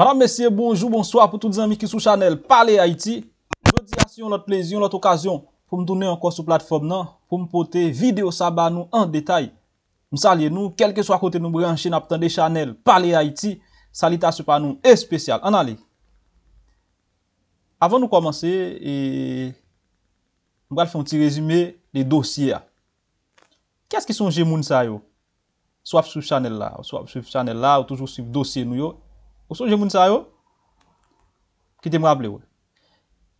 Madame, messieurs, bonjour, bonsoir pour tous les amis qui sont sur Channel Parler Haïti. Je dis à notre plaisir, notre occasion pour me tourner encore sur la plateforme, pour me porter vidéo sabat nous en détail. Nous saluons nous, quel que soit côté nous brancher, nous attendons Channel Parler Haïti. Salutations par nous est spéciale. En allez. Avant de commencer, nous allons faire un petit résumé des dossiers. Qu'est-ce qui sont les gens? Soit sur Channel là, soit sur Channel là, ou toujours sur le dossier nous. Vous savez, vous savez, qui te me rappelez.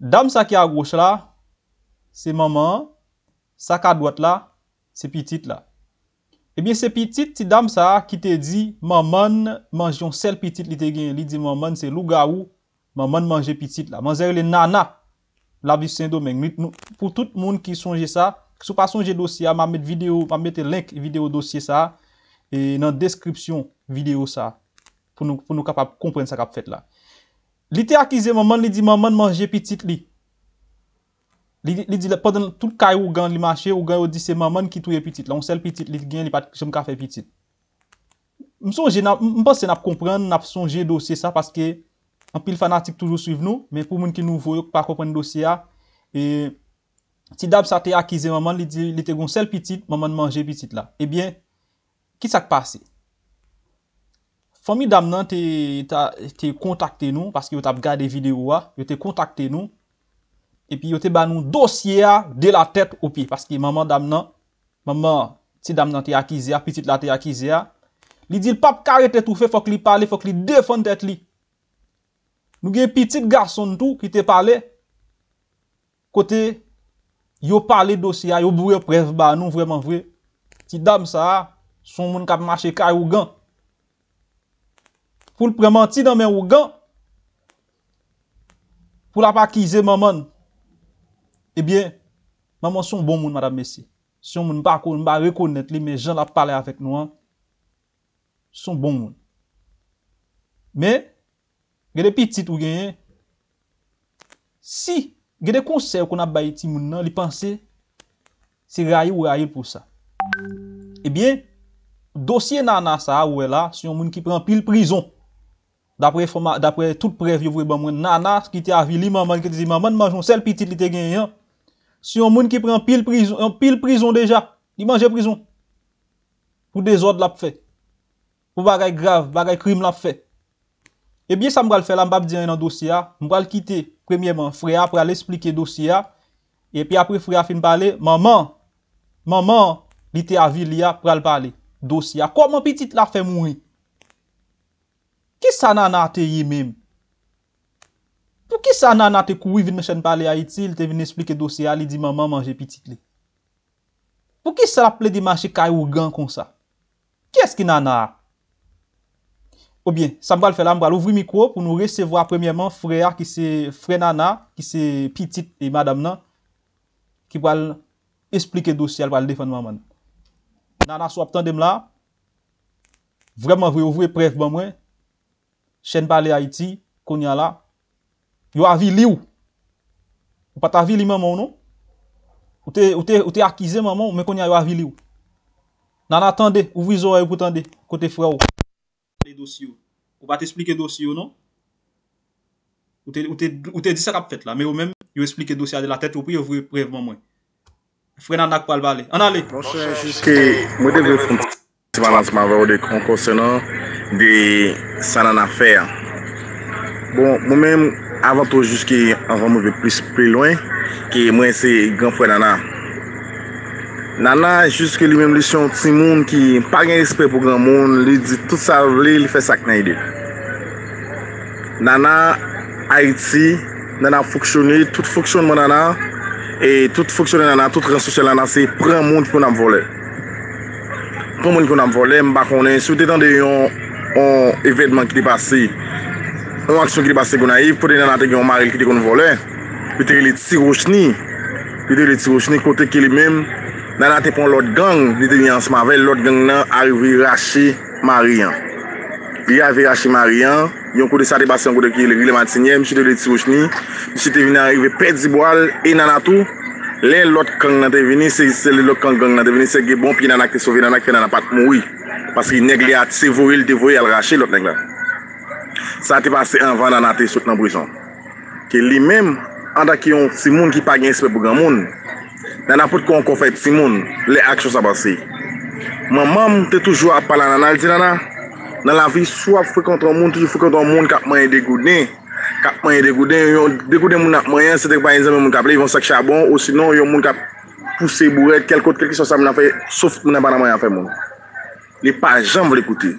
Dame ça qui à gauche là, c'est maman. Ça qui à droite là, c'est petite là. Eh bien, c'est petite dame ça qui te dit, maman, mangeons celle petite li te gen. Li dit, maman, c'est lougaou, maman mange petite là. Manger les nana, la vie Saint-Domingue. Pour tout le monde qui songe ça, qui ne pas songe dossier, je vais mettre vidéo, je vais mettre link vidéo dossier ça, et dans la description vidéo ça. Pour nous capables de comprendre ce qu'on fait là. Il était accusé maman, il dit maman manger petite li. Il dit pendant tout le ou gang li marché ou gang dit c'est maman qui touye petite là, on seul petite li gagne li pas j'aime ka faire petite. M songe pense n'a comprendre, n'a songer dossier ça parce que en pile fanatique toujours suivre nous, mais pour moun qui nouveau pas comprendre dossier a et ti dab ça te accusé maman, il dit il était gon seul petite, maman manger petite là. Eh bien, qui ça passé? Famille Damnan te contacté nous parce que vous avez regardé vidéo, vous avez contacté nous et puis vous avez ban nous dossier de la tête au pied parce que maman Damnan, maman si Damnan te accusé, petite la te accusé, il dit le pape carré tout fait, faut qu'il parle, faut qu'il défende tête li. Nous gen petit garçon tout qui te parlé côté yo parlé dossier, yo bourré preuve ban nous vraiment vrai. Ti dame ça son moun k'ap marché Kaougan. Pour le prémenti dans mes organes, pour la paquiser maman, eh bien, maman son bon monde, madame, messieurs. Si on ne reconnaît pas, mais gens la parlé avec nous, hein, sont bon monde. Mais, il y a des petits ou gagnés. Si, il y a des conseils qu'on a baillé ti moun nan, li pensé, c'est raye ou raye pour ça. Eh bien, dossier nana ça ou là, si on moun qui prend pile prison. D'après toute preuve vous voyez nana qui était avili maman qui dit maman mangeons seul petit li te gagné si on moun qui prend pile prison déjà il mange prison pour désordre l'a fait pour bagay grave bagay crime l'a fait et bien ça me va faire là m'pa dire dans dossier me va quitter premièrement frère pour aller expliquer dossier et puis après frère fin parler maman li te avili pour aller parler dossier comment petite la fait mourir. Qui ça nana te y même? Pour qui ça nana te courir venir chaîne parler Haïti, il te venir expliquer dossier, il dit maman manger petite li. Pour qui ça la plaide de marcher Kaougan comme ça? Qui est-ce qui nana? Ou bien, ça me va le faire là, me va ouvrir micro pour nous recevoir premièrement frère qui c'est frère nana, qui c'est petite et madame nan qui va expliquer dossier, elle va défendre maman. Nana soit tandem là. Vraiment vous ouvrez preuve bon moi. Chaîne Parler Haïti, qu'on y a là, yo avili ou? Ou pas t'avili maman non? Ou te accusé maman, mais qu'on y a yo avili ou? Nan attendez, ouvri zoye pour tande, côté frère ou. Les dossiers ou pas t'expliquer dossier non? Ou te dit ça qu'a fait là, mais ou même, yo explique dossier de la tête ou puis ouvri preuve maman. Frère nan ak pal balé. En allez. Mon cher, juste que moi devrais faire un balancement avec vous concernant de ça n'en a fait. Bon, moi-même, avant tout, jusqu'avant, je vais plus loin, que moi, c'est grand frère Nana. Nana, jusque lui-même, lui, c'est un petit monde qui n'a pas de respect pour grand monde, lui dit tout ça, il fait ça qu'il n'a pas. Nana, Haïti, Nana fonctionné, tout fonctionnement Nana, et tout fonctionnement Nana, tout ressource Nana, c'est prendre monde pour nous voler. Pour monde pour nous voler, je ne sais pas qu'on est, si vous êtes dans des on événement qui est passé, on action qui est passé Gonaïves, pour les gens qui ont marqué qui ont volé, peut-être les tirochni, côté qui lui-même, dans la pour l'autre gang, il était ensemble avec l'autre gang là, arrivé raché Marian. Il avait raché Marian, il y a un côté ça dépassé un côté qui est le matinier, monsieur les tirochni, monsieur était venu arriver perdre boile et dans la tout, les l'autre gang là devenu c'est l'autre gang là devenu c'est bon puis dans qui sauvé dans qui n'a pas mouru. Parce qu'il néglige à se voler, il dévoile, il rache l'autre nègre. ça t'est passé avant d'en attaquer sous dans prison. Que lui-même, en tant que petit monde qui pas gagne respect pour grand monde, dans n'importe quoi qu'on fait petit monde, les actions ça passé. Maman t'es toujours à parler dans l'altinana. Dans la vie, soit fréquenter un monde, toujours fréquenter un monde qui a moyen de dégoûter. Cap moyen dégoûter mon moyen, c'était pas exemple mon cap, ils vont sac charbon ou sinon il y a mon cap pousser bourrette quelque autre quelque chose ça m'a fait sauf mon pas moyen faire mon. Les pas jamais l'écouter.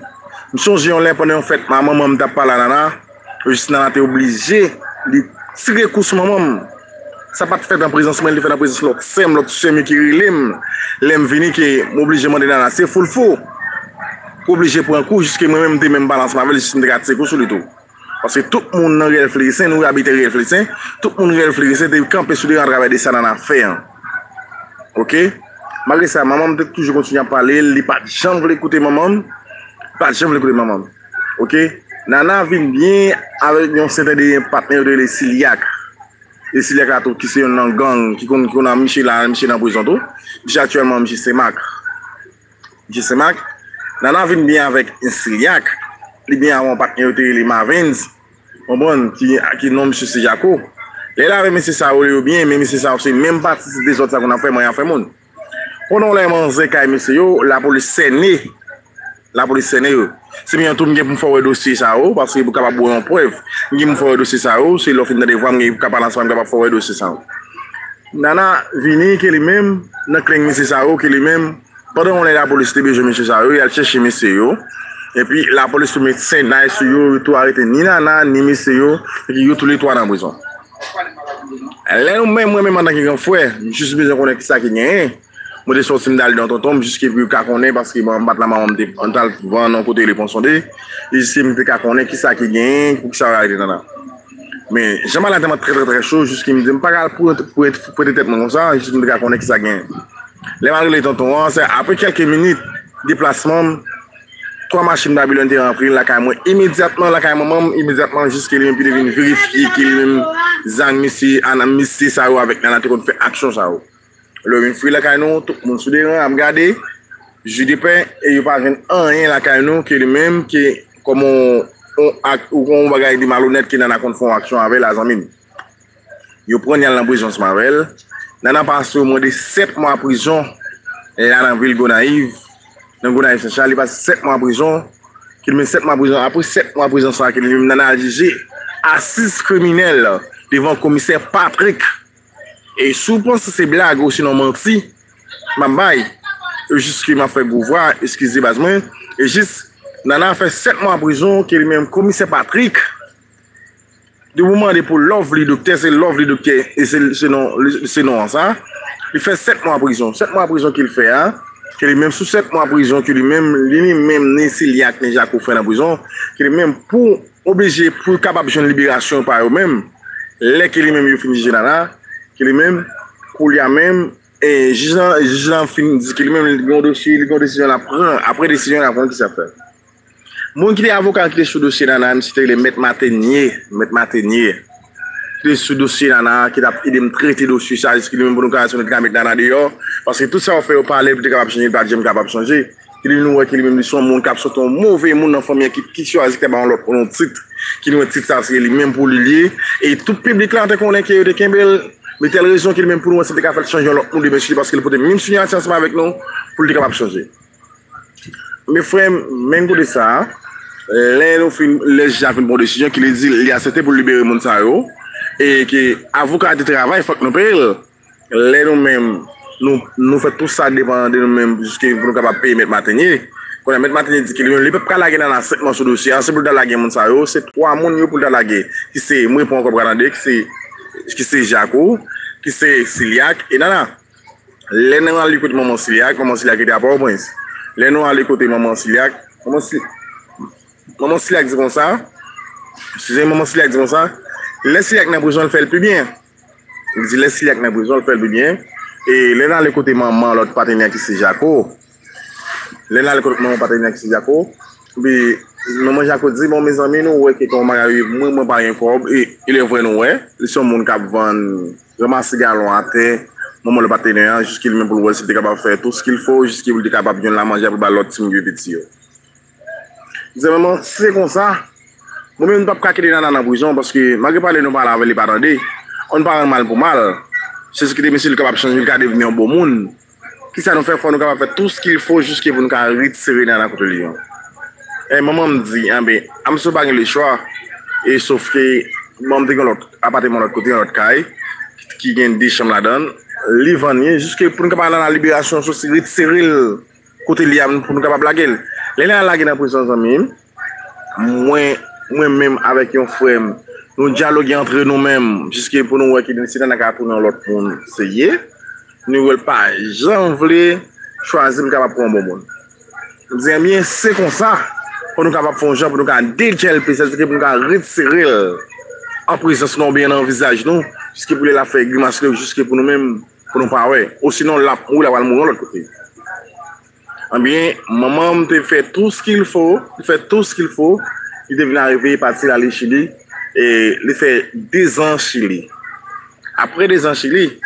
Je songeais on l'a pendant en fait ma maman m'a parlé là, Justina était obligé de tirer coup sur maman. Ça pas fait en présence mais il fait en présence l'autre sème qui relève l'aime venir qui m'obligé demander là c'est fou. Obligé pour un coup jusqu'à moi-même de même balance avec Justina gratter coup sur le dos. Parce que tout le monde Relfresin, nous habitons Relfresin, tout le monde Relfresin, de camper sur le travail de ça dans l'affaire. Ok? Malgré ça, maman m'a toujours continué à parler, elle n'a pas de gens qui veulent écouter maman. Pas de gens qui veulent écouter maman. Ok? Nana vient bien avec un certain partenaire de l'Essiliac. L'Essiliac a tout qui c'est un gang, qui a Michel là, Michel dans la prison. J'ai actuellement Michel Semac. Michel Semac. Nana vient bien avec l'Essiliac. Les bien avant partenaire de les Mavins, qui nomme M. Sejako. Les là, M. Sao, les bien, mais M. Sao, c'est même partie des autres qu'on a fait, moi, il a fait mon. Pendant les manzés, la police saignée. La police saignée. C'est bien tout le monde pour faire un dossier, parce qu'il est capable de faire une preuve. Il faut faire un dossier, c'est l'offre de voir, il est capable de faire un dossier. Nana Vini, qui est lui-même, n'a craint M. Sao, qui est lui-même, pendant la police, M. Sao, il a cherché M. Sao. Et puis la police médecin n'a pas arrêté ni Nana ni Monsieur, qui sont tous les trois dans la prison. Là, moi-même, en tant que grand frère, je suis besoin de connaître ça qui est. Je suis sorti d'aller dans ton tombe jusqu'à ce que je connaisse parce que je suis battu la maman de mon côté de l'éponçon. Et je suis dit que je connais qui ça qui est pour que ça arrête. Mais j'aime la tête très très chaud jusqu'à ce que je ne me parle pas pour être peut-être comme ça, je suis dit que je connais qui ça qui est. Les maris de tonton, après quelques minutes de déplacement, trois machines d'Abilon étaient rentrées la caméra immédiatement, la caméra immédiatement, jusqu'à ce qu'il vienne vérifier qu'il Zang Missi, Anna Missi, ça avec Nana, qu'on fait action ça. Le vin free la caméra, tout le monde soudain, à me garder, je dépends, et il parvient à rien la caméra, qui est le même, qui est comme on va gagner des malhonnêtes qui n'en a qu'on fait action avec la zamine. Il prend la prison, ce mavel, Nana passe au moins de 7 mois en prison, et là, dans la ville Gonaïves. Donc, Gonaïves, il passe 7 mois en prison, qu'il met 7 mois en prison. Après 7 mois en prison, ça, qu'il a jugé à 6 criminels devant le commissaire Patrick. Et souvent, c'est blague ou sinon menti, m'ambaye, juste qu'il m'a fait pouvoir, excusez-moi, et juste, Nana fait 7 mois en prison, qu'il met le commissaire Patrick. Du moment de pour Lovely docteur, c'est Lovely docteur, et c'est non, ça. Il fait 7 mois en prison, 7 mois en prison qu'il fait, hein. Que lui-même, sous 7 mois en prison, que lui-même, ni Siliac, ni Jacques, fait en prison, que lui-même, pour obliger, pour capable de une libération par eux-mêmes, les que lui-même, il finit général, que lui-même, pour lui-même, et Jean finit, dit que lui-même, il y a un dossier, il y a une décision à prendre, après décision à prendre, qui ça fait. Moi, qui est avocat qui est sous dossier, c'était le maître Martinier, qui est sous dossier, qui a traité dossier, ça, qui lui-même, pour nous, dehors. Parce que tout ça, on fait au parler, pour être capable de changer, pas capable de changer. Il nous voit qu'il même son monde cap sur ton mauvais monde en famille qui choisit que on leur prend titre, qui nous titre ça c'est lui-même pour lier et tout public là on connaît que de Kimbel, mais telle raison qu'il même pour nous c'était capable de changer l'autre monde monsieur parce qu'il peut même signer ensemble avec nous pour être capable de changer. Mes frères, même pour ça, les gens font une bonne décision qui les dit il a accepté pour libérer monde ça et que avocat de travail faut que nous paye les nous-mêmes. Nous faisons tout ça dépend de nous-mêmes jusqu'à ce que nous puissions payer M. Martinier. Quand M. Martinier dit qu'il ne peut pas laguer dans 7 mois sur le dossier, c'est pour laguer mon salaire, c'est 3 personnes pour laguer. Qui c'est moi pour encore prendre, qui c'est Jaco, qui c'est Siliac, et nana. Les noms à l'écoute maman Siliac, maman Siliac était à Port-au-Prince. Les noms à l'écoute maman Siliac, maman Siliac dit comme ça. Excusez maman Siliac dit comme ça. Les Siliac n'a pas besoin de faire le plus bien. Il dit les Siliac n'a pas besoin de faire le plus bien. Et les là, le côté maman, l'autre partenaire qui c'est Jaco. Les là, le côté maman, partenaire qui c'est Jaco. Mais maman Jaco dit, bon, mes amis, nous, ouais, qu'on m'a eu, moi, pas rien corps. Et il est vrai, nous, ouais. Ils sont mon cap vendre, ramasser galon à terre, maman le partenaire, jusqu'à lui-même pour le voir, c'était capable de faire tout ce qu'il faut, jusqu'à lui, capable de la manger pour l'autre, si petit. Je dis, maman, c'est comme ça. Moi-même, je ne peux pas quitter dans la prison parce que malgré parler nous parler avec les parents, on parle mal pour mal. C'est ce que les messieurs capables de changer, de devenir un beau monde. Qui ça nous fait, nous capable de faire tout ce qu'il faut jusqu'à pour nous retirer dans la côte de Lyon. Et maman me dit, ah ben, je ne suis pas le choix. Et sauf que, maman me dit l'autre appartement de l'autre côté, l'autre caille, qui gagne des chambres là-dedans, les vanniers, jusqu'à pour nous capables de la libération, retirer le côté Lyon pour nous capables de la gueule. Les gens là qui sont dans la prison, moi-même avec un frère, nous dialoguons entre nous-mêmes jusqu'à pour nous voir qui décide de retourner dans l'autre monde. C'est hier. Nous ne voulons pas, j'en voulais choisir pour nous prendre un bon monde. Nous disons bien, c'est comme ça pour nous faire un genre, pour nous déchelper, c'est-à-dire pour nous retirer en présence, non bien envisage nous, jusqu'à pour nous faire grimace, jusqu'à pour nous-mêmes, pour nous parler. Ou sinon, là, on va mourir de l'autre côté. Eh bien, maman fait tout ce qu'il faut, il fait tout ce qu'il faut, il devient arrivé, partir aller au Chili, et il fait 2 ans au Chili. Après 2 ans au Chili,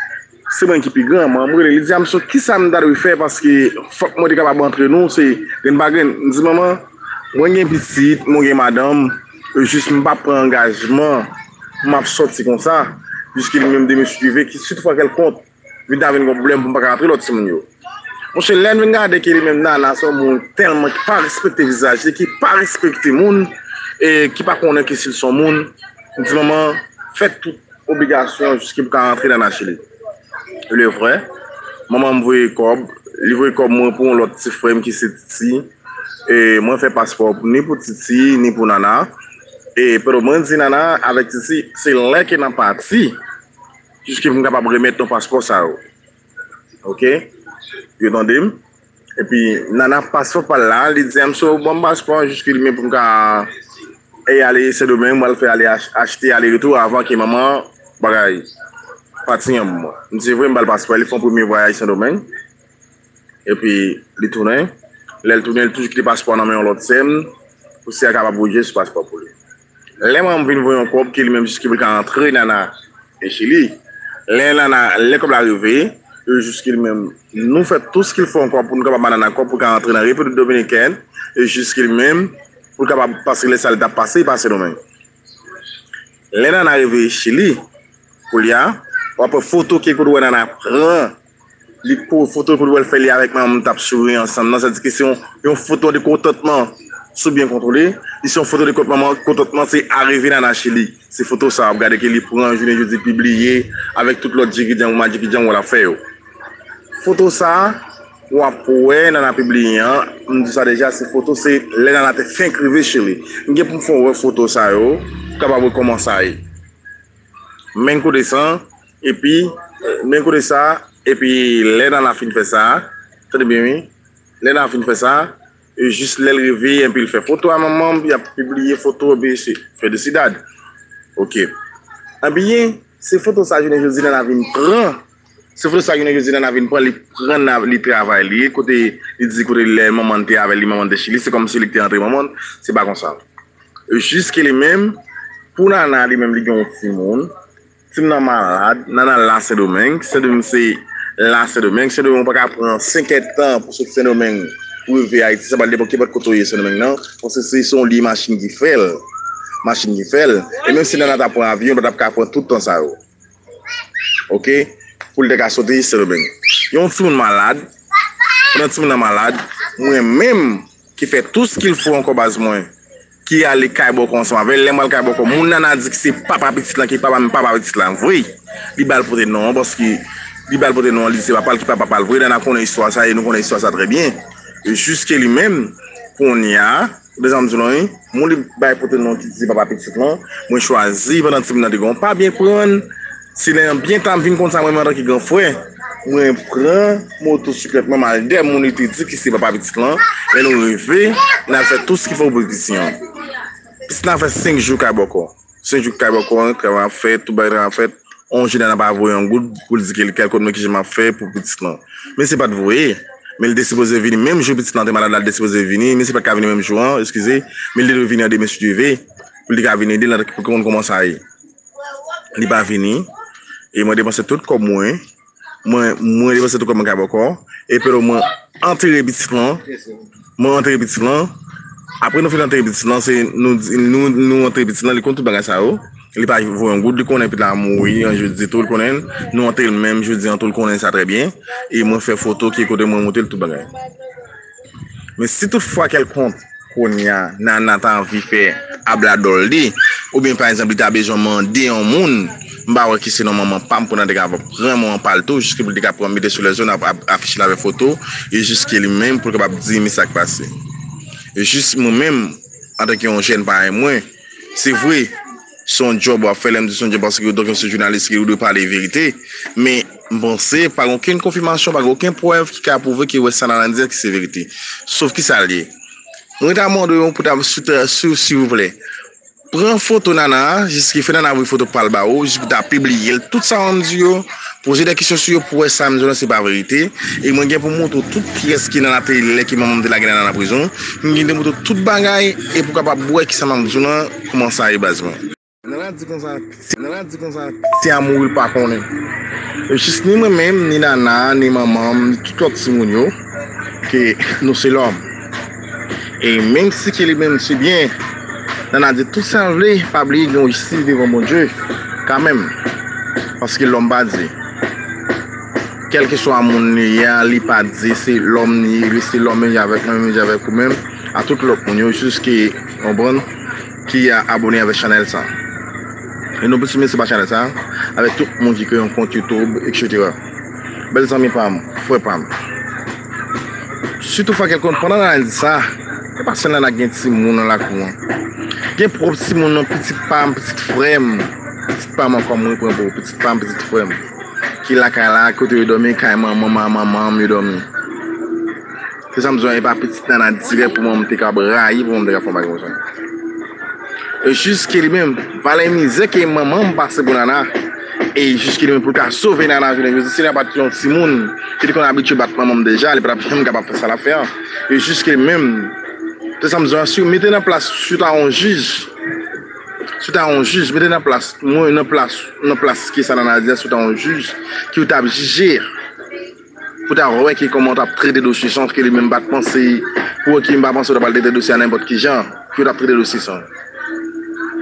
c'est moi qui suis grand, je dis à moi, qui ça me doit faire parce que faut que moi suis capable d'entrer nous, c'est une bagarre. Je dis, maman, moi j'ai une petite, moi j'ai madame, juste je ne prends pas d'engagement, je ne sortir comme ça, jusqu'à même de me suivre, qui suite fois qu'elle compte, il y a un problème pour ne pas rentrer l'autre semaine. Parce que les gens qui sont là, tellement qui pas respecté le visage, qui pas respecté le monde, et qui pas connaît qui sont le monde, je dis, maman, faites toute obligation jusqu'à rentrer dans la Chili. Le vrai, maman me voyait comme, il voyait comme moi pour l'autre petit frère qui c'est Titi, et moi fait passeport ni pour Titi, ni pour Nana, et pour le moment, dit Nana, avec Titi, c'est là qui n'a pas parti, jusqu'à vous capable remettre ton passeport ça. Ok? Vous entendez? Et puis, Nana passeport par là, il dit, so, bon passeport, jusqu'à lui pour me et aller, c'est demain, moi le faire aller acheter, aller retour avant que maman, bagaille. Je suis venu à passeport, ils font premier voyage Saint-Domingue. Et puis, ils tournent. Ils tournent toujours les passeports dans l'autre semaine pour qu'ils soient capables de bouger ce passeport pour lui. Les gens viennent voir un corps qui lui-même jusqu'à rentrer dans le Chili. Les corps arrivent jusqu'à lui-même. Nous faisons tout ce qu'il faut encore pour nous capables de rentrer dans la République dominicaine et jusqu'à lui-même pour capables passer les salles passer et passer demain. Les gens arrivent au Chili pour lui. Après photo qui est pour le prendre, les photos que le faire avec moi, on sourire ensemble. Ça veut dire que c'est une photo de contentement, sous bien contrôlé. Ici, une photo de contentement, c'est arrivé dans la Chili. Ces photos, ça, regardez que les prend, je dis publié avec toute l'autre dirigeant ou madirigeant ou la fait. Photo ça, ou après, on a publié. On dit ça déjà, ces photos, c'est les dans la tête fin crivée chez lui. Il y a pour faire une photo ça, capable de commencer. Même coup de sang. Et puis, même côté ça, et puis, les dans la fin fait ça, très bien, oui. Les dans la fin fait ça, et juste les réveiller, et puis il fait photo à maman, puis il a publié photo, et puis il fait des cidades. Ok. Et puis, ces photos ça, je ne sais pas, dans la vie, prend. Ces photos ça, je ne sais pas, dans la vie, prend, il prend, il travaille, il dit, écoutez, les mamans étaient avec les mamans de Chili, c'est comme si il était entre maman, c'est pas comme ça. Et jusqu'à les mêmes, pour Nana, les mêmes, les gens qui ont si je suis malade, je suis Saint-Domingue. Saint-Domingue, on ne peut pas prendre 5 ans pour ce Saint-Domingue pour arriver à Haïti. Ça va dépendre de votre côté Saint-Domingue, non? Parce que c'est son lit machine qui fait. Machine qui fait. Et même si on a pris un avion, on ne peut pas prendre tout le temps ça. Ok? Pour le cas sauter Saint-Domingue. Il y a un petit malade. Moi-même, qui fait tout ce qu'il faut encore basement. Qui a les caïbos ensemble avec les mal caïbos comme mon nana dit que c'est papa petit là qui papa même papa petit là vrai il balle pour non parce que il balle pour non c'est papa qui papa vrai nana connaît histoire ça et nous connaît histoire ça très bien jusqu'à lui-même qu'on y a des amzolons mon il balle pour non qui dit papa petit là moi choisi pendant ce moment de pas bien prendre si l'un bien temps vient comme ça moi en tant que grand frère moi prend moto secrètement mal des mon était dit que c'est papa petit là et nous rêver on a fait tout ce qu'il faut pour ici. Puisque on fait 5 jours à Boko. 5 jours à Boko, on a fait, tout le monde a fait. On n'a pas vu un goût pour dire qu'il y a quelqu'un qui m'a fait pour petit nom. Mais ce n'est pas de vous. Mais il est supposé venir, même jour petit nom, il est supposé venir, mais ce n'est pas qu'il venir même jour, excusez. Mais il est venir de M. Duvé, pour qu'il venir, pour qu'on commence à y. Il n'est pas venu. Et moi, je dépensé tout comme moi. Moi, je dépensé tout comme moi à Boko. Et puis, moi, enterré petit nom. Après nous faisons l'entrée, nous entrons petit, les comptes bagage ça, les pas voir un goût de connaît puis la mourir, je dis tout le connaît, nous on le même, je dis tout le connaît ça très bien et moi faire photo qui côté moi monter tout bagage. Mais si toutefois quel compte qu'on y a n'a pas envie faire abladoldi ou bien par exemple il t'a besoin demander en monde m'ba qui c'est normalement pas pour dans capable vraiment parle tout jusqu'à pour capable mettre sur les zones afficher la photo et jusqu'à lui-même pour capable dire mais ça qui passé. Et juste moi-même, en tant qu'un jeune par moi, c'est vrai, son job à faire l'aime de son job parce que donc ce journaliste qui doit parler vérité, mais bon c'est pas aucune confirmation, pas aucune preuve qui a prouvé que ça n'a rien que c'est vérité. Sauf que ça lié. On t'a demandé pour t'avoir s'il vous plaît. Prends photo nana, jusqu'à faire une photo par le bas, jusqu'à publier tout ça en duo, poser des questions sur pourquoi ça me c'est pas vérité. Et moi, je pour montrer toute pièce qui est dans la télé, qui m'a monté la graine dans la prison, je pour montrer toute bagaille et pour capable boire qui ça m'a besoin, comment ça est basement. C'est à mourir par contre. Juste ni moi-même, ni nana, ni maman, ni tout l'autre simonio, que nous c'est l'homme. Et même si lui-même c'est bien, on a dit tout ça, pas oublier nous ici devant mon Dieu, quand même. Parce que l'homme pas dit. Quel que soit mon lien, il pas dit, c'est l'homme avec moi, avec vous-même. À tout le monde, juste qui est bon, qui est abonné avec Channel ça. Et nous pouvons se Channel ça, avec tout le monde qui a un compte YouTube, etc. Belles amis, Pam, frère Pam. Surtout, quelqu'un pendant qu'on dit ça, personne n'a gagné de monde dans la cour. Bien propre si mon petit pam, petit frère, petit pam encore moins pour petit pam, petit frère qui la cala côté dormir quand maman me dormir. C'est ça me joint pas petit nana direct pour moi me te cabrailler pour me faire pas comme ça. Et jusqu'à lui-même, pas la misère que maman passe pour nana et jusqu'à lui-même pour qu'à sauver nana, je ne sais pas si on Simon, qui qu'on habitué battre maman déjà, il pas capable faire ça l'affaire et jusqu'à lui-même. Ça me dit, si vous mettez en place, si vous avez un juge, mettez en place, moi, une place qui est ça dans la vie, si vous avez un juge, qui vous a jugé, pour vous dire comment vous avez traité de dossiers, sans que vous ne pensez pas, pour que vous ne pensez pas traiter de dossiers à n'importe quel genre, que vous avez traité de dossiers sans.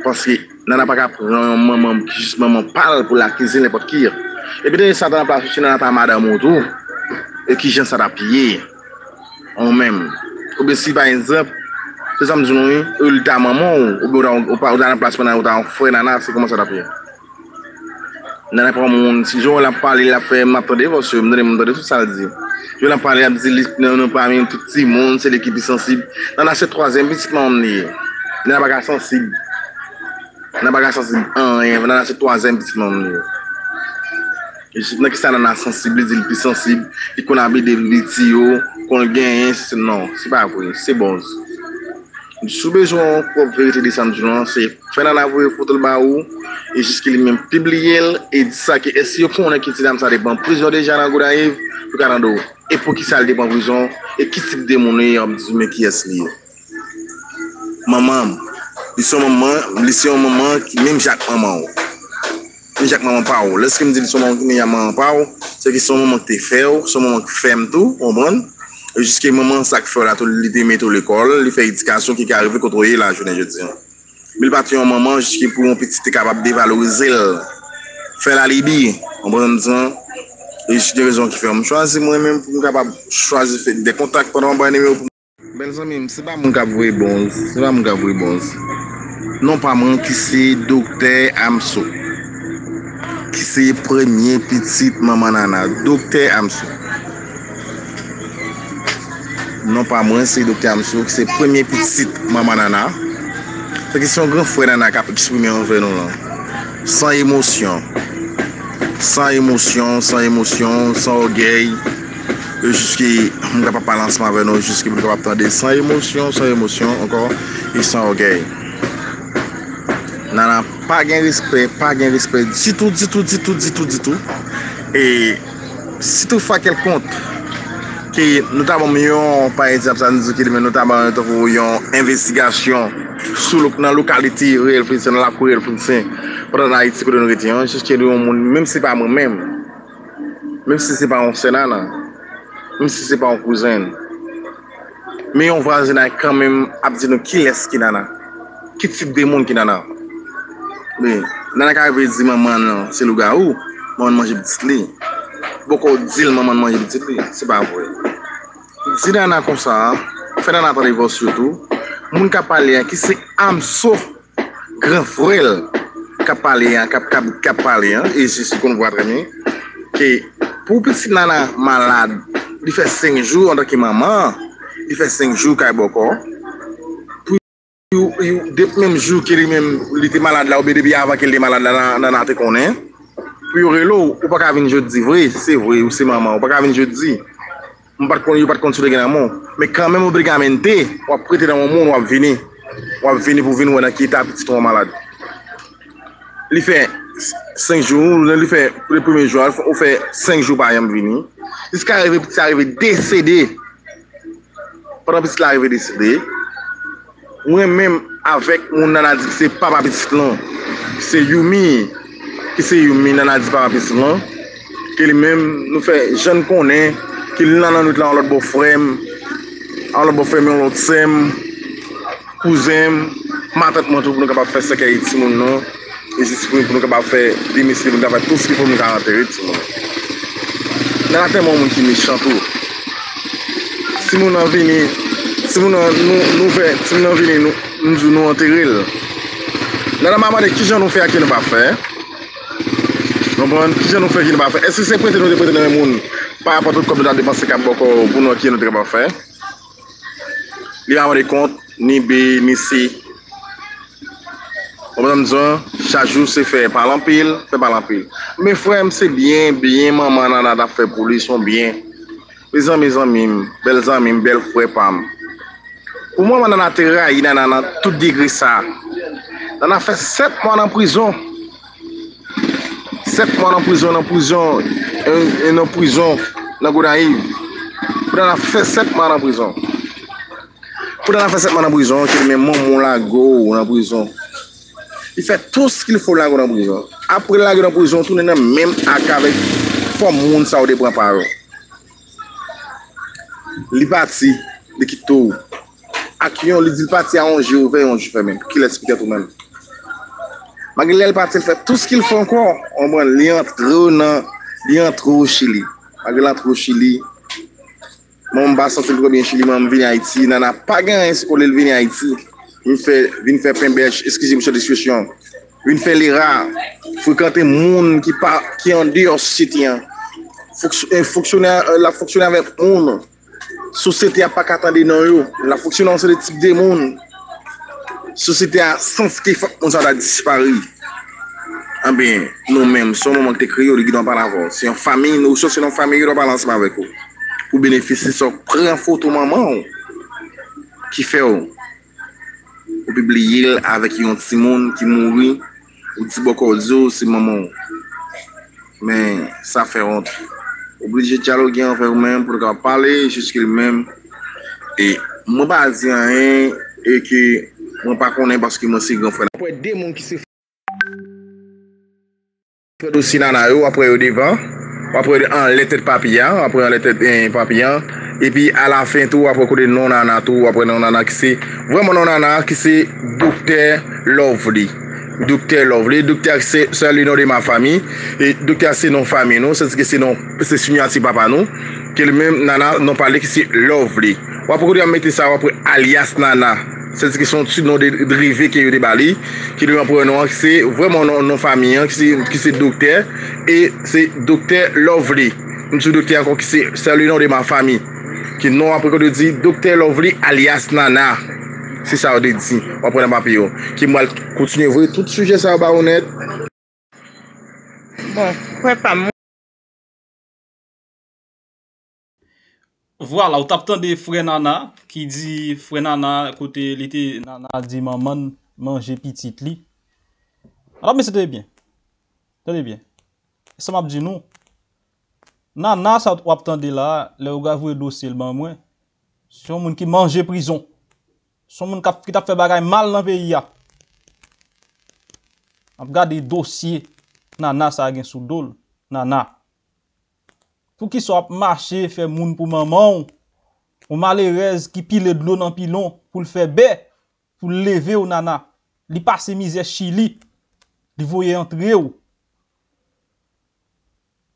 Parce que vous n'avez pas qu'à prendre un moment qui justement parle pour l'accuser n'importe qui. Et puis, ça dans la place, si vous avez madame autour, et qui j'en s'adapte en même. Ou bien si par exemple, c'est ça me dit, il t'a maman, ou pas, ou dans la place pendant, ou dans frère, nana, c'est comment ça t'a fait? Nana, pour mon, si j'en parle, il a fait, m'attendez, parce que, m'attendez, tout ça, dit. Je l'en parle, il a dit, non, parmi tout petit monde, c'est l'équipe sensible. Nana, c'est troisième, petit monde, nana, pas sensible. Nana, pas sensible, nana, c'est troisième, petit monde. Et je sais que ça, nana, sensible, il est sensible, il connaît des vidéos. Qu'on gagne, non, c'est pas vrai, c'est bon. Sous besoin pour vérité de Saint-Domingue, c'est faire la voie pour tout le baou et jusqu'à lui-même publier et dire ça que si on a quitté ça dépend prison déjà dans Gonaïves pour 40 euros et pour qui ça dépend prison et qui type de monnaie on dit mais qui est-ce lié. Maman, ils sont maman même Jacques maman pas ou. Lorsque me dit son maman pas ou, c'est que son maman te fait ou, son maman ferme tout, on prend. Jusqu'à moment ça fait là tout l'idée met l'école, il fait éducation qui arrive contrôler la journée jeudi. Mais parti un moment jusqu'à pour mon petit capable dévaloriser faire la libye en bon temps et j'ai des raisons qui fait me choisir moi-même pour capable choisir des contacts pendant bon numéro. Belles amis, c'est pas mon cap vrai bon, c'est pas mon cap vrai bon. Non pas moi qui c'est Docteur Amso. Qui c'est premier petite maman nana Docteur Amso. Non pas moi, c'est Docteur Amso, c'est premier petite maman nana. C'est que c'est un grand frère nana qui a exprimé en vrai non. Sans émotion, sans orgueil. Jusqu'à on ne va pas balancer avec nous, jusqu'à on ne va pas attendre. Sans émotion encore et sans orgueil. Nana pas gain respect du tout. Et si tout fait quel compte que notamment par exemple ça nous dit notamment une investigation sur la localité Relfresin dans la cour Relfresin pendant Haïti pour nous retenir jusqu'à même si pas moi-même même si c'est pas un sénat même si c'est pas un cousin Mais on voit quand même qui est-ce qui nana, qui type de monde qui nana. Mais nana quand elle dit maman c'est le gars où maman mange petit lit. Beaucoup dit maman mange petit lit, c'est pas vrai. Dis nana comme ça, fait nana parler surtout. Moun ka parler qui c'est Amso grand frère qui parler qui parler et c'est ce qu'on voit très bien que pour petit nana malade, il fait 5 jours en tant que maman. Il fait 5 jours qu'il est encore. Puis, depuis même jour qu'il était malade là, ou bien avant qu'il était malade là, dans la tête qu'on est. Puis, on ne peut pas venir jeudi, c'est vrai, ou c'est maman, on ne peut pas venir jeudi. On ne peut pas continuer dans le monde. Mais quand même, on peut amener, on peut prêter dans le monde, on va venir. On va venir pour venir, on va quitter un petit malade. Il fait 5 jours, il fait le premier jour, on fait 5 jours par exemple venir. Jusqu'à arriver décédé. Pendant que petit arrivé décidé, moi-même avec mon nana dit que c'est papa petit long, c'est Yumi nana dit papa petit long, que lui-même nous fait jeune connaît, qu'il nana nous là en l'autre beau-frère, mais en l'autre sème, cousin, ma tante tout pour nous capable faire ce qu'il y a ici mon nom, et c'est pour nous capable faire des messieurs, pour nous capable tout ce qu'il faut nous garantir tout le monde. Nana tellement mon qui méchant tout. Si nous avons venu, nous enterrer. La maman de qui j'en nous fait à qui nous va faire. Qui j'en nous fait à qui nous va faire. Est-ce que c'est prêté nous déposer dans le monde par rapport au comme de dépense qu'il y a beaucoup pour nous qui nous va faire. Les mamans de compte, ni B, ni C. On va nous dire, chaque jour c'est fait par l'empile, fait par l'empile. Mes frères, c'est bien, maman en a fait pour lui, ils sont bien. Les amis, belles amies, belles frères, pam. Pour moi, on a atterri, il a tout dégré ça. On a fait 7 mois en prison. 7 mois en prison, dans Gonaïves. On a fait 7 mois en prison. Pour on a fait 7 mois en prison, qu'il met mon lago en prison. Il fait tout ce qu'il faut là en prison. Après la en prison, tout le monde même avec monde ça au dépend par eux. Les partis de Kito, à qui on lui dit le parti à 11 jours, on fait même, qui l'explique tout même. Malgré le parti, il fait tout ce qu'il fait encore. On prend l'entre au Chili. Malgré l'entre au Chili, mon bas senti le bien Chili, mon venu à Haïti, n'en a pas gagné ce qu'on est venu à Haïti. Il fait plein de bêches, excusez-moi cette discussion. Il fait les rares, fréquenter les gens qui en dehors cité. La fonctionner avec les gens. Société n'a pas qu'attendu non yo. La fonctionnement c'est le type de monde. Société a sens qu'il faut qu'on soit disparu. Ah ben, nous-mêmes, ce moment que tu crées, on ne doit pas l'avoir. C'est une famille, nous sommes une famille, on doit balancer avec vous. Pour bénéficier, ça prend photo maman qui fait. Ou publier avec un petit monde qui mourit. Ou dit beaucoup de c'est maman. Mais ça fait honte. Obligé de dialoguer envers vous-même pour parler jusqu'à lui-même. Et moi, je ne dis rien et que je ne connais pas parce que moi, c'est grand frère. Après, des gens qui se font des dossiers après au devant, après en lettre de papillon, après en lettre de papillon, et puis à la fin, tout après côté non-nana, tout après non-nana qui c'est vraiment non-nana qui c'est Dr. Lovely. Docteur Lovely, docteur c'est le nom de ma famille et docteur c'est non famille non c'est que c'est non c'est signature papa non que même nana non parler que c'est Lovely. Ou après on mettre ça après alias nana. C'est que son nom dérivé qui est débali qui lui prend nom c'est vraiment non famille qui c'est docteur et c'est docteur Lovely. Monsieur docteur encore qui c'est le nom de ma famille qui non après qu'on dit docteur Lovely alias nana. C'est ça, on dit, on prend un papillon. Qui m'a continué à voir tout sujet, ça va honnête. Bon, ouais, pas moi. Voilà, on tape des frères Nana qui dit frère Nana, côté l'été, Nana dit maman, manger petit lit. Alors, mais c'était bien. C'était bien. Ça m'a dit non. Nana, ça on tape là, les gars, vous dossier le ban moins. C'est un monde qui mange prison. Son moun qui t'a fait bagay mal dans le pays. On regarde des dossiers. Nana, ça a gen sou dol. Nana. Pour qui soit marché, fait moun pour maman. Ou malheureuse qui pile de l'eau dans pilon pour le faire bé, pour le lever ou nana. Li passe misère Chili, li voye entrer ou.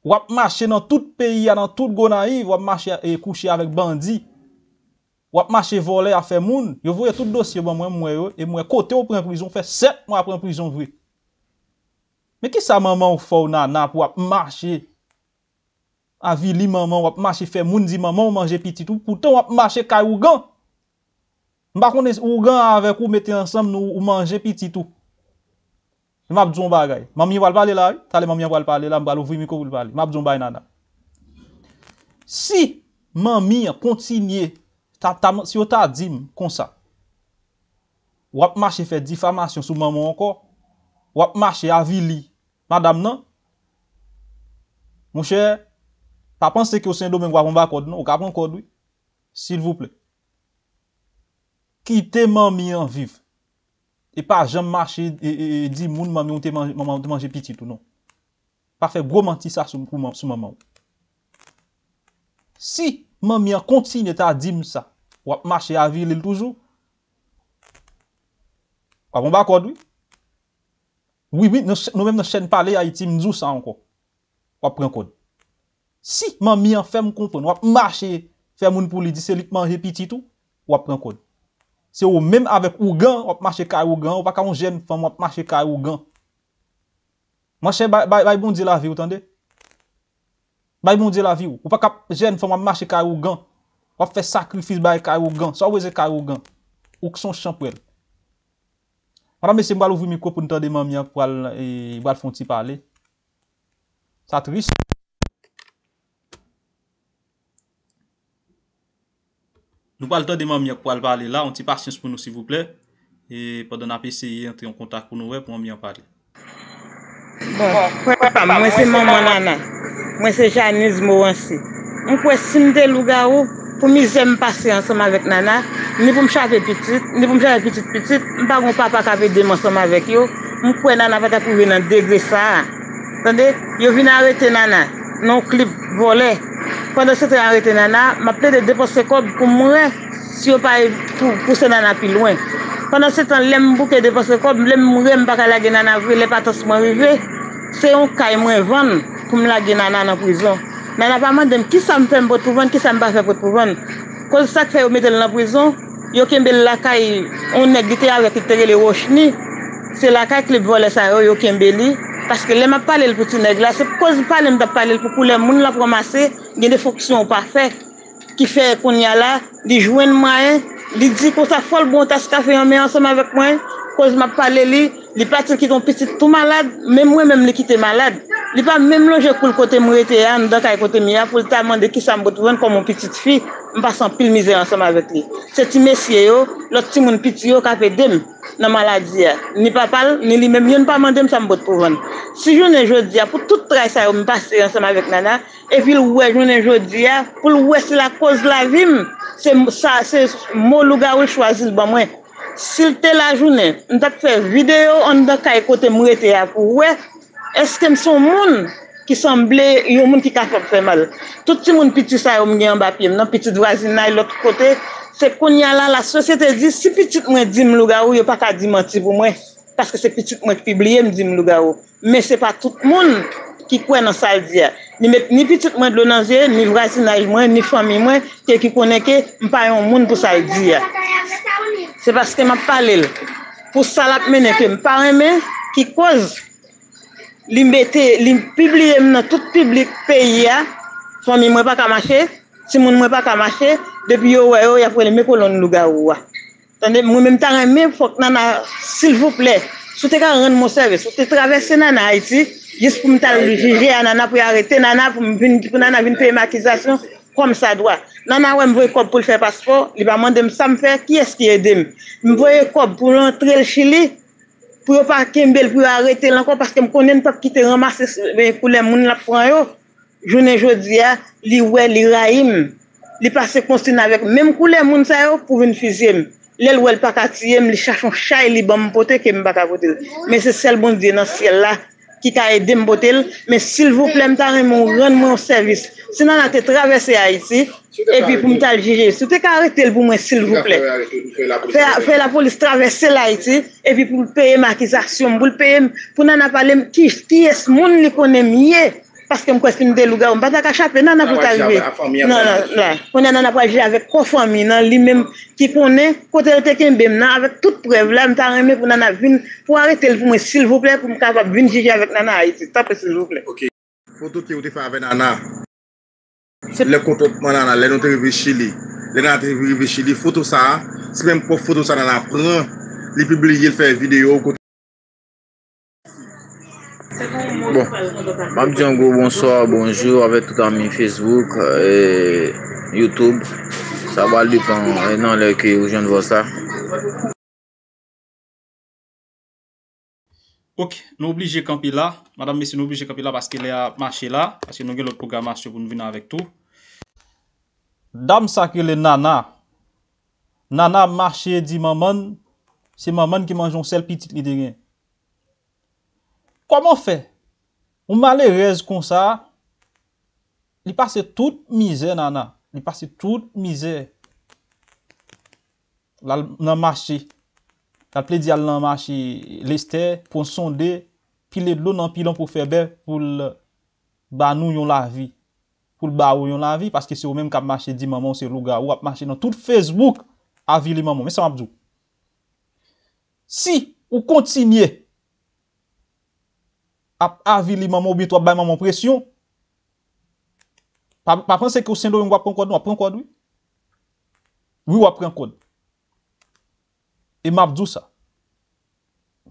Ou ap marcher dans tout pays, dans tout Gonaïves, ou ap marcher et coucher avec bandit. Ou ap marcher voler à faire moun, yo voye tout dossier bon moi et moi côté ou prend prison fait 7 mois après prison vrai. Mais qui sa maman ou fò ou nana pour ap marcher à vili maman ou ap marcher faire moun di maman ou manger petit tout pourtant ou ap marcher caïougan. M'a connais ougan avec ou mettez ensemble nous ou manger petit tout. M'a dit on bagay. Mamie va parler là, t'allez mamie va parler là, m'a ouvrir micro pour parler. M'a dit on bagay nana. Si mamie continue si on t'a dit comme ça. Ou ap marcher faire diffamation sur maman encore. Ou ap marcher à vili. Madame non. Mon cher, pas penser que au Saint-Domingue on va code non, on va prendre code oui. S'il vous plaît. Quittez mamie en vivre. Et pas jamais marcher et dire moun mamie on te manger petit tout non. Pas faire gros mentir ça sur maman. Si mamie continue à dire ça, ou à marcher à ville toujours. Pas bon d'accord oui. Oui, nous même dans chaîne parler Haïti nous ça encore. On prend code. Si mamie en fait me comprendre, ou à marcher faire moun pour lui dire c'est lui manger petit tout, ou prend code. C'est au même avec Ougan, on marche Kaougan, on va quand jeune femme on marche Kaougan. Mon cher baï bon Dieu la vie, entendez? Baï bon Dieu la vie, ou pas quand jeune femme on marche Kaougan. On fait sacrifice baï Kaougan, ça vous est Kaougan. Ou que son champrel. Madame monsieur, m'ba ouvrir micro pour entendre mamie pour aller font ti parler. Ça triste. Nous parlons de mamie pour aller parler là, on t'y patience pour nous s'il vous plaît. Et pendant la PCI, entrer en contact pour nous pour mamie parler. Bon, papa, moi c'est maman Nana. Moi c'est Janis Mouransi. On peut simder Lougaou pour me passer ensemble avec Nana, ni pour me chaper petite, ni pour me chaper petite. Pas mon papa qui avait des ensemble avec yo. On peut Nana va trouver dans degré ça. Attendez, yo vient arrêter Nana. Non clip volé. Pendant ce temps, arrêté Nana, m'a peut-être dépensé comme pour moi, si on pas pousser Nana plus loin. Pendant ce temps, l'aime bouquet dépensé comme, l'aime mourir, m'a pas la Nana, les patos m'ont arrivé. C'est un cas moins vendre pour me la Nana en prison. Nana pas demandé qui ça me fait pour tout vendre, qui ça me fait pour tout vendre. Quand ça fait au mettre en prison, yo kembe la caille, on est guité avec les rochni. C'est la caille qui vole ça, yo kembe li. Parce que les m'a parlé le petit nègre là, c'est cause pas les m'a parlé pour les moun la ramasser, il y a des fonctions parfaites qui fait qu'on y a là, des joints moyens, il dit qu'on ça folle bon tas café en met ensemble avec moi, cause m'a parlé lui, les Patrick qui sont petits tout malade, même moi même les qui était malade, il pas même loger pour le côté moi était là, dans le côté mia pour le demander qui ça me retrouve comme mon petite fille, on passe en pile misère ensemble avec lui. C'est un monsieur yo, l'autre petit mon petit yo qui fait dem dans maladie, ni papa ni lui même, il ne pas demander ça me retrouve. Si je ne jodi pour tout travail ça me passer ensemble avec Nana et puis ouais je ne jodi pour ouais c'est la cause de la vie c'est ça c'est mon lugar où choisir bon moi s'il te la journée on t'a fait vidéo on dans caille côté moi était pour ouais est-ce que sont monde qui semblait un monde qui capable faire mal tout le monde petit ça on gagne en bas pied non petite voisine l'autre côté c'est qu'on y a là la société dit si petite moi dit mon lugar où il pas qu'à dire mentir pour moi parce que c'est petit moi qui publie me dit mon lugar où mais c'est pas tout le monde qui croit dans ça dire ni petit moi de l'onangier ni voisinage moi ni famille moi qui connaît que me pas un monde pour ça dire c'est parce que m'a parlé pour ça la mener que me pas aimer qui cause li mettait li publier dans tout public pays famille moi pas qu'à marcher si monde moi pas qu'à marcher depuis yo y a pour les colonnes lugar ou attendez moi même temps aimer faut que Nana s'il vous plaît si tu rendre mon service, si tu traverses Nana Haïti, juste pour me juger à Nana, pour arrêter Nana, pour Nana venir payer maquisation, comme ça doit. Nana, ouais, me voyez quoi pour le faire passeport, il va demander ça me faire, qui est-ce qui aide? Me voyez quoi pour rentrer le Chili, pour pas Kimbel, pour arrêter encore, parce que me connais pas qui te ramasse pour les gens la prennent. Je ne jodi à li ouais li raïm, li passer constant avec même couleur moun ça yo pour une fusil. L'elle ou elle pas quartier, me cherche un chat et les bambes poter que me pas voter. Mais c'est celle bon Dieu dans ciel là qui t'a aidé me voter. Mais s'il vous plaît, me rendre mon service. Sinon, on a traversé Haïti et puis pour me juger. Si tu as arrêté pour moi, s'il vous plaît. Fais la police traverser l'Haïti et puis pour payer marquisation, pour payer, pour n'en parler qui est ce monde qui connaît mieux. Parce que je suis un délouga, on ne peut pas échapper, non, non, on n'a pas joué avec trois familles, lui-même qui connaît, côté de quelqu'un, avec toute preuve, là, pour arrêter le moi, s'il vous plaît, pour me capable venir juger avec Nana Haïti, s'il vous plaît. Ok. Photo qui est faite avec Nana, le comportement Nana, les notes de Chili, les notes de Chili, photo ça, c'est même pour photo ça, Nana prend, les publier, faire vidéo, bon, Mab Django, bonsoir, bonjour avec tout ami Facebook et YouTube. Ça va lui pendant le que vous venez de voir ça. Ok, nous obligés camper là. Madame, messieurs, nous obligés camper là parce qu'il a marché là. Parce que nous avons le programme pour nous venir avec tout. Dame, ça que les nana. Nana marché dit maman. C'est maman qui mange un seul petit l'idée. Comment fait? On malheureuse comme ça, il passe toute misère, nana. Il passe toute misère. Là, dans le marché. La plaidie dans le marché. L'ester, pour sonder, pile de l'eau dans le pilon pour faire bien, pour nous la vie. Pour nous la vie, parce que c'est eux-mêmes qui ont marché, dit maman, c'est le gars, ou a marché dans tout Facebook, à vie, maman. Mais ça m'a dit. Si vous continuez, avili maman ou toi bay maman pression pas penser que au Saint-Domingue va prendre code non prend code oui oui va prendre code et m'a dit ça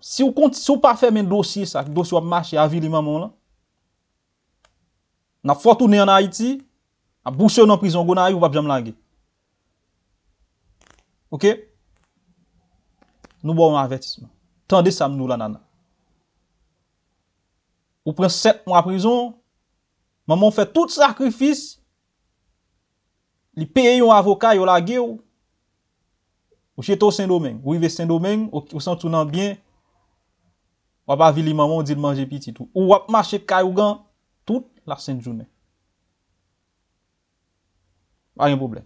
si vous compte si vous pas faire même dossier ça dossier va marcher avili maman là n'a faut tourner en Haïti a boucher dans prison Gonaïves va jamais laguer. OK nous bon avertissement tendez ça nous la nana. Ou prend 7 mois de prison, maman fait tout sacrifice, li paye un avocat, yon la gueule, ou jete au Saint-Domingue, ou yve Saint-Domingue, ou s'en tournan bien, ou ap avili maman, ou dit manger petit tout, ou ap marche kayougan, toute la sainte journée. Pas de problème.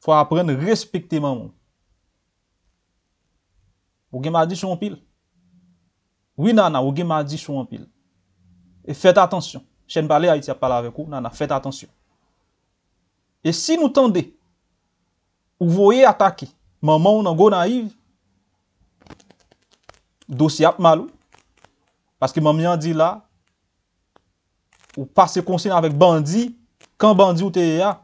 Faut apprendre à respecter maman. Ou gen madi son pile. Oui, nana, ou gen mardi sou en pile. Et faites attention. Chaîne Parler Haïti a parlé avec vous, nana, faites attention. Et si nous tendez, ou voyez attaquer, maman ou nan Gonaïves, dossier ap malou. Parce que maman dit là, ou passe consigne avec bandit, quand bandit ou te ya,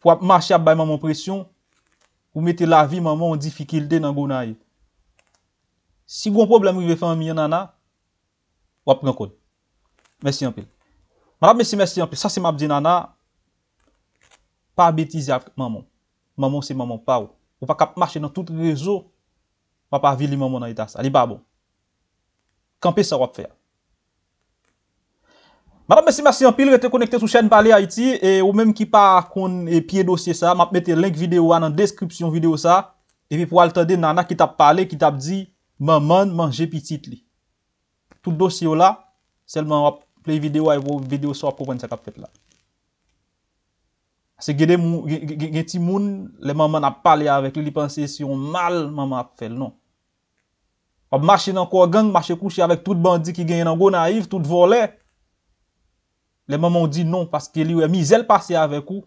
pour ap marcher ap bay maman pression, ou mettez la vie maman en difficulté dans Gonaïves. Si vous avez un problème, vous famille, nana, vous prenez un code. Merci un peu. Madame, messieurs, merci un peu. Ça, c'est ma petite nana. Pas bêtise avec maman. Maman, c'est maman, pas ou. Vous ne pouvez pas marcher dans tout le réseau. Vous ne pouvez pas vivre maman dans l'état. Ça n'est pas bon. Camper, ça va faire. Madame, messieurs, merci un peu. Vous êtes connecté sur chaîne Parler Haïti. Et ou même qui pas qu'on pied dossier ça, je vais mettre le lien vidéo dans la description vidéo ça. Et puis pour aller nana qui t'a parlé, qui t'a dit. Maman mange petit li. Tout dossier là, seulement play vidéo et vos vidéos sur comprendre ça qu'a fait là. C'est gade gen ti moun, les maman n'a parlé avec lui, penser si on mal maman a fait non. On marche dans corps gang, marche coucher avec tout bandit qui gagne dans Gonaïves, tout volé. Les mamans dit non parce que lui est misère passé avec ou.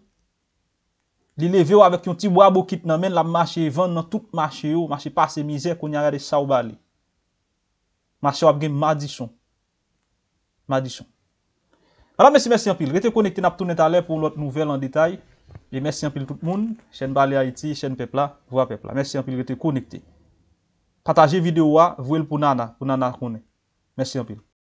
Li levé avec un petit bois bokit nan men la marché vendre dans tout marché ou marché passer misère qu'on y a regardé ça ou bali. Marché ou gen madichon. Madichon. Alors merci en pile. Restez connecté n'a tourner tout à l'heure pour l'autre nouvelle en détail. Et merci en pile tout le monde, chaîne Parler Haïti, chaîne Pepla, voix Pepla. Merci en pile restez connecté. Partagez vidéo a, voyez pour nana connaît. Merci en pile.